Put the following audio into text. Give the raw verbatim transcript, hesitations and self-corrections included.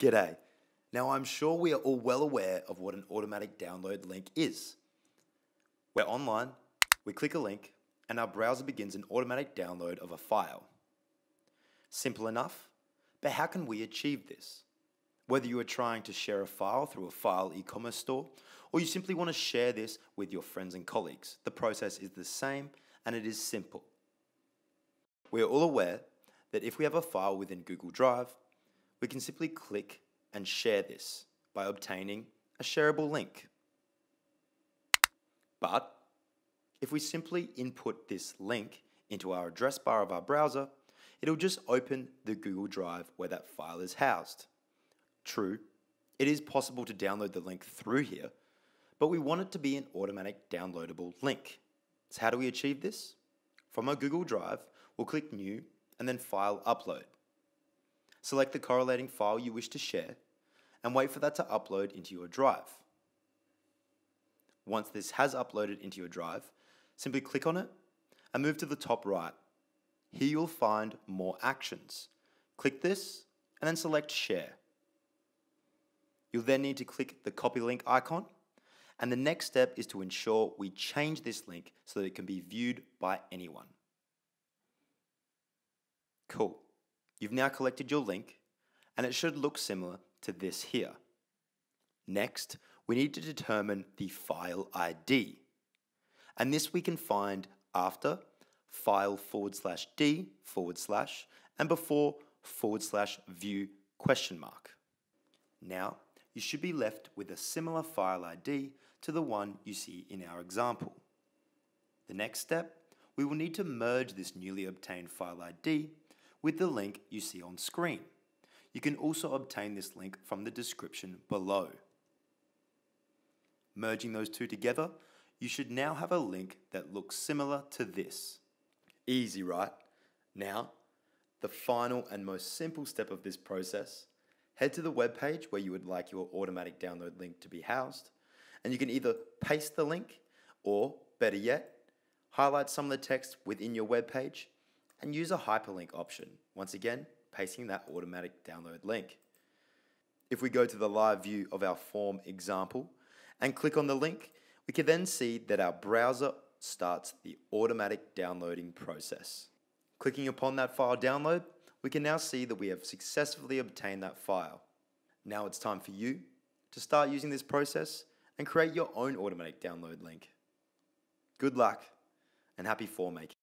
G'day. Now, I'm sure we are all well aware of what an automatic download link is. We're online, we click a link, and our browser begins an automatic download of a file. Simple enough, but how can we achieve this? Whether you are trying to share a file through a file e-commerce store, or you simply want to share this with your friends and colleagues, the process is the same and it is simple. We are all aware that if we have a file within Google Drive, we can simply click and share this by obtaining a shareable link. But if we simply input this link into our address bar of our browser, it'll just open the Google Drive where that file is housed. True, it is possible to download the link through here, but we want it to be an automatic downloadable link. So how do we achieve this? From our Google Drive, we'll click New and then File Upload. Select the correlating file you wish to share and wait for that to upload into your drive. Once this has uploaded into your drive, simply click on it and move to the top right. Here you'll find More Actions. Click this and then select Share. You'll then need to click the copy link icon, and the next step is to ensure we change this link so that it can be viewed by anyone. Cool. You've now collected your link, and it should look similar to this here. Next, we need to determine the file I D. And this we can find after file forward slash D forward slash and before forward slash view question mark. Now, you should be left with a similar file I D to the one you see in our example. The next step, we will need to merge this newly obtained file I D with the link you see on screen. You can also obtain this link from the description below. Merging those two together, you should now have a link that looks similar to this. Easy, right? Now, the final and most simple step of this process, head to the web page where you would like your automatic download link to be housed, and you can either paste the link or, better yet, highlight some of the text within your web page and use a hyperlink option, once again, pasting that automatic download link. If we go to the live view of our form example, and click on the link, we can then see that our browser starts the automatic downloading process. Clicking upon that file download, we can now see that we have successfully obtained that file. Now it's time for you to start using this process and create your own automatic download link. Good luck and happy form making.